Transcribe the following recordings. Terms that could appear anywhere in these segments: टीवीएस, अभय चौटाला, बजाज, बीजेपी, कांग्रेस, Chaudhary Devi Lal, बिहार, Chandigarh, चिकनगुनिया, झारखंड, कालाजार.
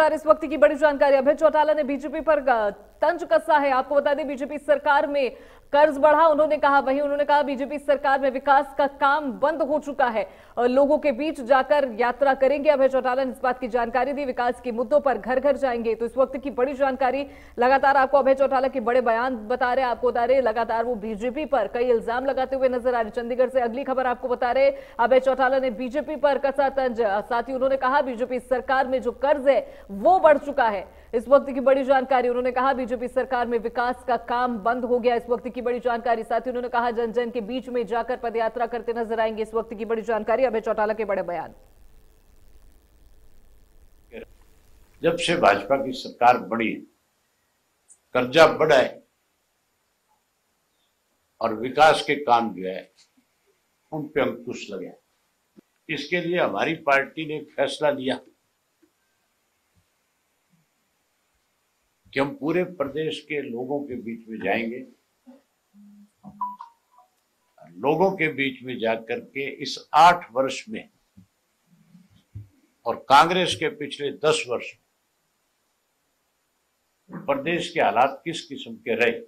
इस वक्त की बड़ी जानकारी, अभय चौटाला ने बीजेपी पर तंज कसा है। आपको बता दें, बीजेपी सरकार में कर्ज बढ़ा उन्होंने कहा, वहीं उन्होंने कहा बीजेपी सरकार में विकास का काम बंद हो चुका है। लोगों के बीच जाकर यात्रा करेंगे। अभय चौटाला ने इस बात की जानकारी दी, विकास के मुद्दों पर घर घर जाएंगे। तो इस वक्त की बड़ी जानकारी, लगातार आपको अभय चौटाला के बड़े बयान बता रहे, आपको बता रहे लगातार वो बीजेपी पर कई इल्जाम लगाते हुए नजर आ रहे। चंडीगढ़ से अगली खबर आपको बता रहे, अभय चौटाला ने बीजेपी पर कसा तंज। साथ ही उन्होंने कहा बीजेपी सरकार में जो कर्ज है वो बढ़ चुका है। इस वक्त की बड़ी जानकारी, उन्होंने कहा बीजेपी सरकार में विकास का काम बंद हो गया। इस वक्त की बड़ी जानकारी, साथ ही उन्होंने कहा जन जन के बीच में जाकर पदयात्रा करते नजर आएंगे। इस वक्त की बड़ी जानकारी, अभय चौटाला के बड़े बयान। जब से भाजपा की सरकार बढ़ी, कर्जा बढ़ा है और विकास के काम जो है उन पे अंकुश लगे। इसके लिए हमारी पार्टी ने फैसला लिया कि हम पूरे प्रदेश के लोगों के बीच में जाएंगे। लोगों के बीच में जाकर के इस 8 वर्ष में और कांग्रेस के पिछले 10 वर्ष में प्रदेश के हालात किस किस्म के रहे,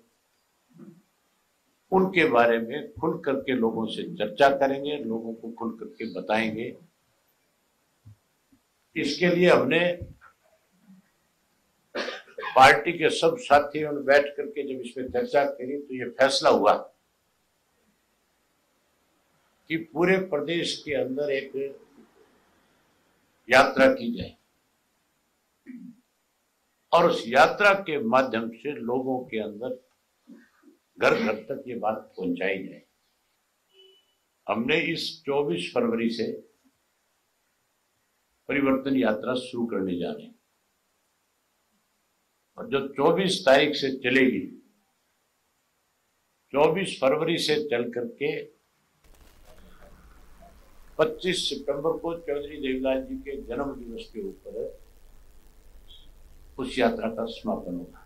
उनके बारे में खुल करके लोगों से चर्चा करेंगे, लोगों को खुल करके बताएंगे। इसके लिए हमने पार्टी के सब साथियों ने बैठ करके जब इसमें चर्चा करी तो ये फैसला हुआ कि पूरे प्रदेश के अंदर एक यात्रा की जाए और उस यात्रा के माध्यम से लोगों के अंदर घर घर तक ये बात पहुंचाई जाए। हमने इस 24 फरवरी से परिवर्तन यात्रा शुरू करने जा रहे हैं और जो 24 तारीख से चलेगी, 24 फरवरी से चल करके 25 सितंबर को चौधरी देवीलाल जी के जन्म दिवस के ऊपर उस यात्रा का समापन होगा।